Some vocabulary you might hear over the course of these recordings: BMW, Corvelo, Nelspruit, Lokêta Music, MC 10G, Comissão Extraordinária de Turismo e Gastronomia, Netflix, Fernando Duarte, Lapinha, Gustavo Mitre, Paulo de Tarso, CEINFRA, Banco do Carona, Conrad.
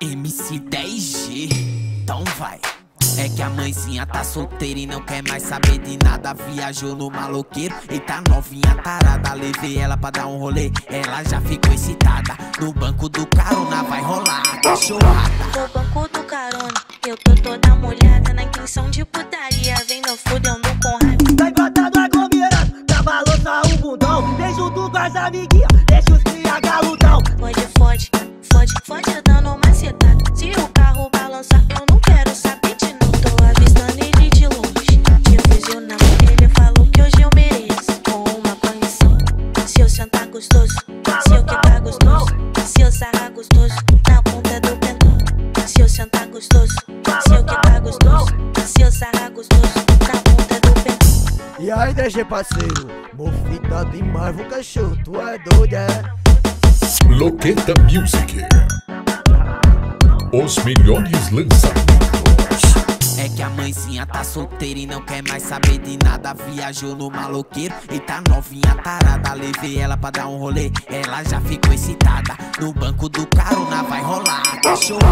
MC 10G, então vai. É que a mãezinha tá solteira e não quer mais saber de nada. Viajou no maloqueiro, eita novinha tarada. Levei ela pra dar um rolê, ela já ficou excitada. No banco do carona vai rolar a cachorrada. No banco do carona, eu tô toda molhada. Na intenção de putaria, vem no fudeu no Conrad. Vai botar do aglomerado, da balança o bundão. Beijo tu com as amiguinhas, deixa os cria galudão. Pode fode, fode, fode dando uma setada. Se o carro balançar, eu não quero saber. Gostoso, se eu quebrar gostoso, se eu sarrar gostoso, na ponta do pentão. Se eu sentar gostoso, se eu quebrar gostoso, se eu sarrar gostoso, na ponta do pentão. E aí, 10G parceiro, mofita demais, vou cachorro, tu é doida. Lokêta Music, os melhores lançamentos. É que a mãezinha tá solteira e não quer mais saber de nada. Viajou no maloqueiro, eita novinha tarada. Levei ela pra dar um rolê, ela já ficou excitada. No banco do carona vai rolar a cachorrada.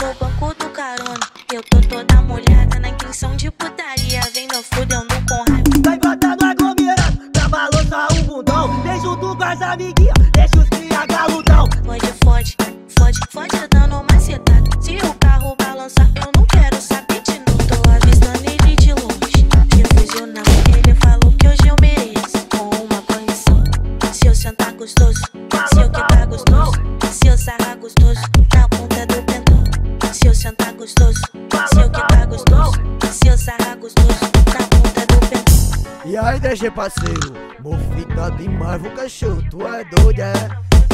No banco do carona, eu tô toda molhada. Na intenção de putaria, vem no fudeu no Conrad. Vai botar do aglomerado, da balança o bundão. Beijo tu com as amiguinhas, deixa os cria galudão. Fode, fode, fode, fode dando uma setada. Se o carro balançar, eu não quero saber. Gostoso, se eu quebrar gostoso, se eu sarrar gostoso, na ponta do pentão. Se eu sentar gostoso, se eu quebrar gostoso, se eu sarrar gostoso, na ponta do pentão. E aí, 10G parceiro, mofita demais, vou cachorro, tu é doida.